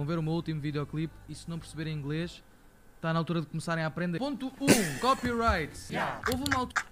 vão ver o meu último videoclipe e se não perceberem inglês, está na altura de começarem a aprender. Ponto 1. Copyright. Yeah. Houve uma altura...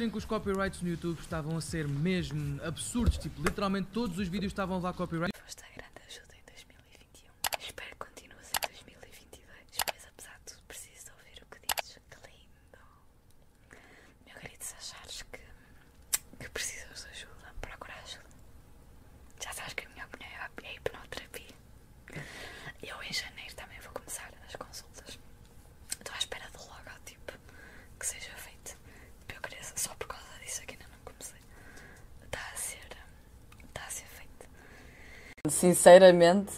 em que os copyrights no YouTube estavam a ser mesmo absurdos, tipo, literalmente todos os vídeos estavam lá copyright. Foste a grande ajuda em 2021. Espero que continues em 2022, mas apesar de tudo preciso ouvir o que dizes. Que lindo. Meu querido, se achares que precisas de ajuda, procura ajuda. Já sabes que a minha opinião é a hipnoterapia. Eu em janeiro também vou começar as consultas. Estou à espera de logo, tipo, que seja feito. Só por causa disso aqui ainda não comecei. Está a ser feito. Sinceramente,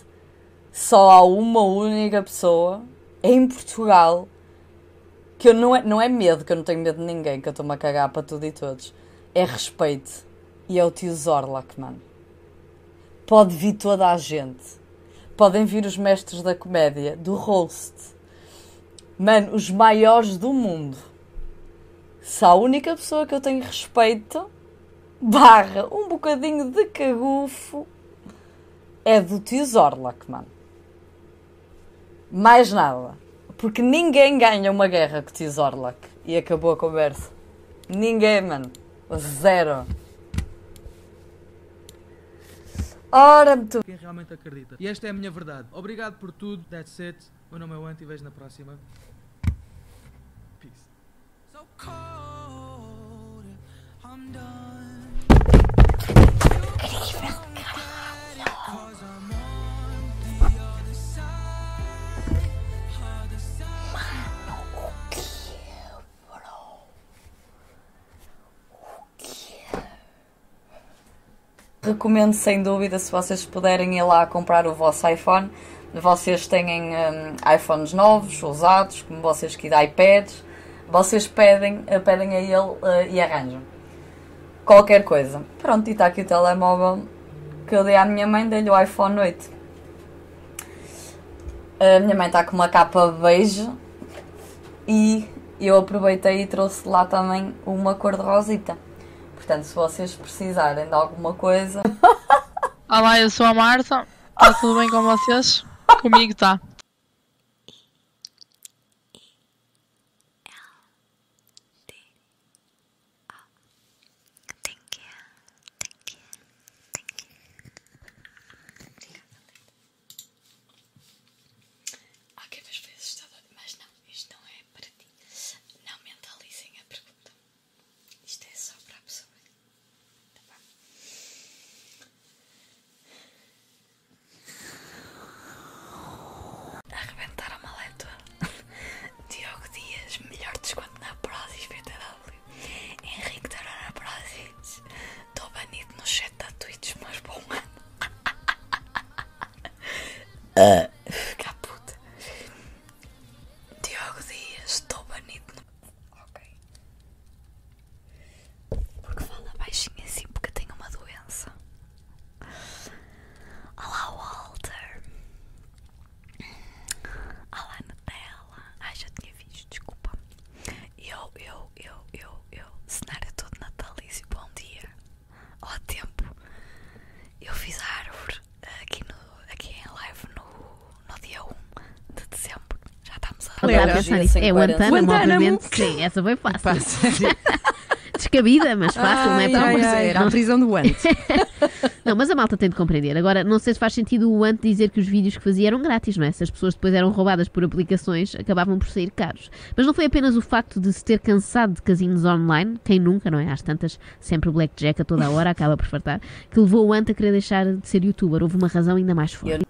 só há uma única pessoa em Portugal que eu não é medo, que eu não tenho medo de ninguém, que eu estou-me a cagar para tudo e todos. É respeito. E é o Tio Zorlak, mano. Pode vir toda a gente. Podem vir os mestres da comédia, do roast. Mano, os maiores do mundo. Se a única pessoa que eu tenho respeito, barra um bocadinho de cagufo, é do Tio Zorlak, mano. Mais nada. Porque ninguém ganha uma guerra com o Tio Zorlak. E acabou a conversa. Ninguém, mano. Zero. Ora-me tu. Quem realmente acredita. E esta é a minha verdade. Obrigado por tudo. That's it. O meu nome é o Ant e vejo na próxima. Peace. Cold, I'm done. Recomendo sem dúvida, se vocês puderem ir lá comprar o vosso iPhone. Vocês têm iPhones novos, usados, como vocês quiserem, iPads. Vocês pedem a ele e arranjam. Qualquer coisa. Pronto, e está aqui o telemóvel que eu dei à minha mãe, dei-lhe o iPhone 8. A minha mãe está com uma capa beige e eu aproveitei e trouxe lá também uma cor de rosita. Portanto, se vocês precisarem de alguma coisa... Olá, eu sou a Marta. Está tudo bem com vocês? Comigo está. Caputa. Diogo Dias, estou banido. Ok. Porque fala baixinho assim, porque tenho uma doença. Olá, Walter. Olá, Nutella. Ai, já tinha visto, desculpa. Eu. Cenário todo natalício, bom dia. Ó tempo. Eu fiz a árvore aqui no... É o Antânamo, obviamente, sim, essa foi fácil. Descabida, mas fácil, não é para você. A prisão do Ant. Não, mas a malta tem de compreender. Agora, não sei se faz sentido o Ant dizer que os vídeos que fazia eram grátis, não é? Se as pessoas depois eram roubadas por aplicações, acabavam por sair caros. Mas não foi apenas o facto de se ter cansado de casinos online, quem nunca, não é? Às tantas, sempre o blackjack a toda a hora, acaba por fartar, que levou o Ant a querer deixar de ser youtuber. Houve uma razão ainda mais forte.